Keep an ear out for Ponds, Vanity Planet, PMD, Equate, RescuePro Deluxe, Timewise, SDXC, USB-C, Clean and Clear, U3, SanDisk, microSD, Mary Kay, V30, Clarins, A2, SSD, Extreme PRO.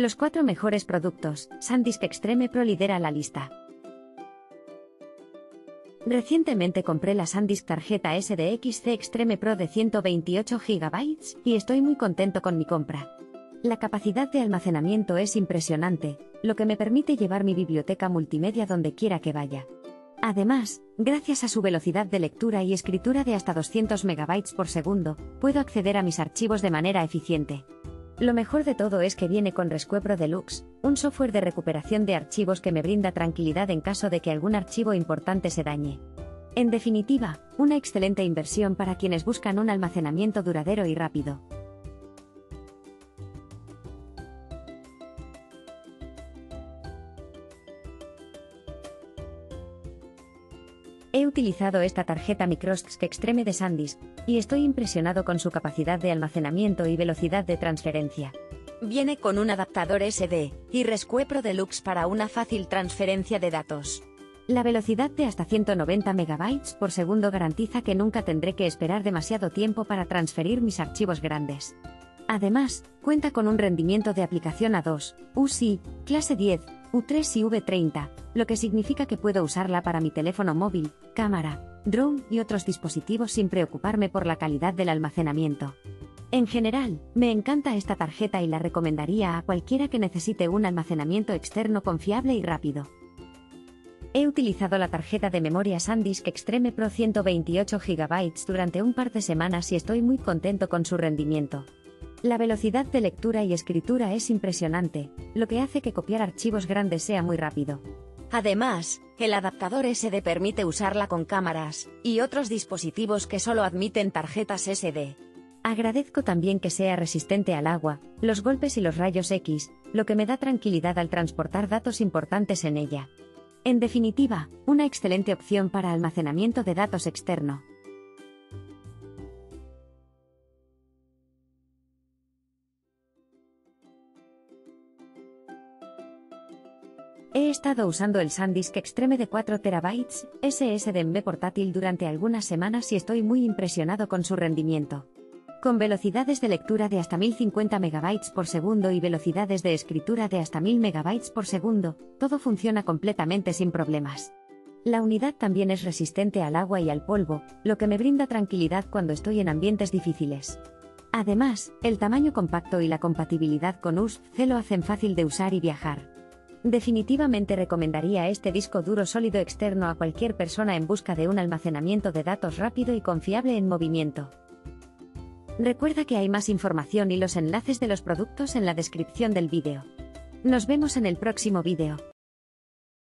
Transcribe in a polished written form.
Los 4 mejores productos, SanDisk Extreme Pro lidera la lista. Recientemente compré la SanDisk tarjeta SDXC Extreme Pro de 128 GB y estoy muy contento con mi compra. La capacidad de almacenamiento es impresionante, lo que me permite llevar mi biblioteca multimedia donde quiera que vaya. Además, gracias a su velocidad de lectura y escritura de hasta 200 MB por segundo, puedo acceder a mis archivos de manera eficiente. Lo mejor de todo es que viene con RescuePro Deluxe, un software de recuperación de archivos que me brinda tranquilidad en caso de que algún archivo importante se dañe. En definitiva, una excelente inversión para quienes buscan un almacenamiento duradero y rápido. He utilizado esta tarjeta microSD Extreme de SanDisk, y estoy impresionado con su capacidad de almacenamiento y velocidad de transferencia. Viene con un adaptador SD, y RescuePro Deluxe para una fácil transferencia de datos. La velocidad de hasta 190 MB por segundo garantiza que nunca tendré que esperar demasiado tiempo para transferir mis archivos grandes. Además, cuenta con un rendimiento de aplicación A2, UCI, clase 10, U3 y V30, lo que significa que puedo usarla para mi teléfono móvil, cámara, drone y otros dispositivos sin preocuparme por la calidad del almacenamiento. En general, me encanta esta tarjeta y la recomendaría a cualquiera que necesite un almacenamiento externo confiable y rápido. He utilizado la tarjeta de memoria SanDisk Extreme Pro 128 GB durante un par de semanas y estoy muy contento con su rendimiento. La velocidad de lectura y escritura es impresionante, lo que hace que copiar archivos grandes sea muy rápido. Además, el adaptador SD permite usarla con cámaras y otros dispositivos que solo admiten tarjetas SD. Agradezco también que sea resistente al agua, los golpes y los rayos X, lo que me da tranquilidad al transportar datos importantes en ella. En definitiva, una excelente opción para almacenamiento de datos externo. He estado usando el SanDisk Extreme de 4 TB SSD portátil durante algunas semanas y estoy muy impresionado con su rendimiento. Con velocidades de lectura de hasta 1050 MB por segundo y velocidades de escritura de hasta 1000 MB por segundo, todo funciona completamente sin problemas. La unidad también es resistente al agua y al polvo, lo que me brinda tranquilidad cuando estoy en ambientes difíciles. Además, el tamaño compacto y la compatibilidad con USB-C lo hacen fácil de usar y viajar. Definitivamente recomendaría este disco duro sólido externo a cualquier persona en busca de un almacenamiento de datos rápido y confiable en movimiento. Recuerda que hay más información y los enlaces de los productos en la descripción del vídeo. Nos vemos en el próximo vídeo.